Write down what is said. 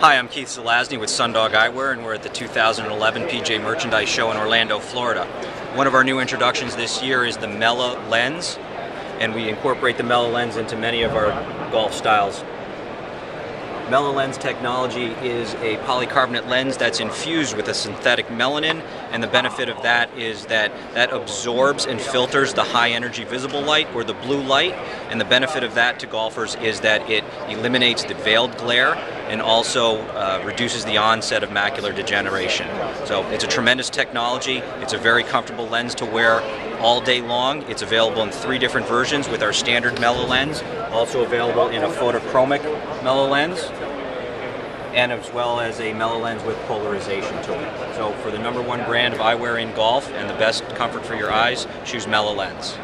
Hi, I'm Keith Zelazny with Sundog Eyewear, and we're at the 2011 PGA Merchandise Show in Orlando, Florida. One of our new introductions this year is the Mela Lens, and we incorporate the Mela Lens into many of our golf styles. Mela Lens technology is a polycarbonate lens that's infused with a synthetic melanin, and the benefit of that is that absorbs and filters the high energy visible light, or the blue light, and the benefit of that to golfers is that it eliminates the veiled glare and also reduces the onset of macular degeneration. So it's a tremendous technology. It's a very comfortable lens to wear all day long. It's available in three different versions with our standard Mela Lens, also available in a photochromic Mela Lens, and as well as a Mela Lens with polarization to it. So for the #1 brand of eyewear in golf and the best comfort for your eyes, choose Mela Lens.